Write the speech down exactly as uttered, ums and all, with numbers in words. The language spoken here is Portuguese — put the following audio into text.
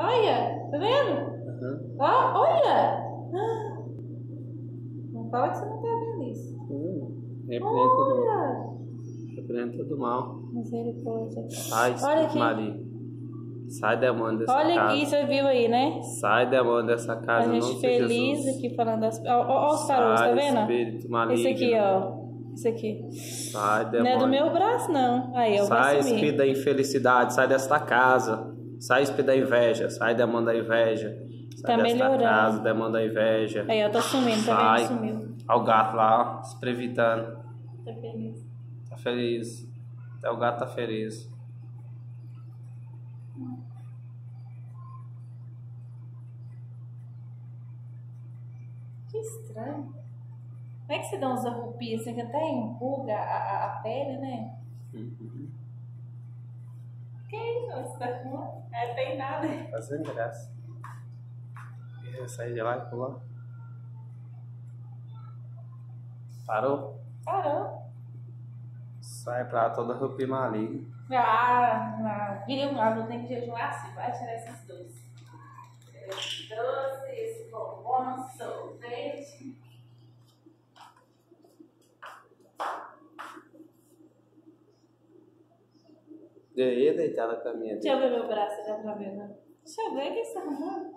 Olha, tá vendo? Uhum. Ó, olha! Não fala que você não tá vendo isso. Hum, repreende todo mal. Misericórdia. Ai, olha aqui. Maria. Sai da mão dessa olha casa. Olha aqui, você viu aí, né? Sai da mão dessa casa, não seja Jesus. A gente feliz aqui falando das... Ó os tarolos, tá vendo? Espírito maligno. Esse aqui, ó. Isso aqui. Sai, demônio. Não é do meu braço, não. Aí, eu sai, espírito da infelicidade. Sai desta casa. Sai, espírito da inveja. Sai, demônio da inveja. Sai tá desta melhorando. Casa, demônio da inveja. Aí, eu tô sumindo. Tá vendo? Sumiu. Olha o gato lá, ó. Se previtando. Tá feliz. Tá feliz. Até o gato tá feliz. Que estranho. Como é que você dá uns arrupias? Você até enruga a, a pele, né? Uhum. Que isso? Você tá com... É, tem nada. Tá sem graça. Eu saí de lá e pular. Parou? Parou. Sai pra lá toda arrupia maligna. Ah, vira um lado, tem que jejuar, se vai tirar esses dois. Esses doce, esse bombom, sorvete. Ganhei deitada com a minha. Deixa eu ver meu braço, dá pra ver, né? Deixa eu ver o que você tá arrumando.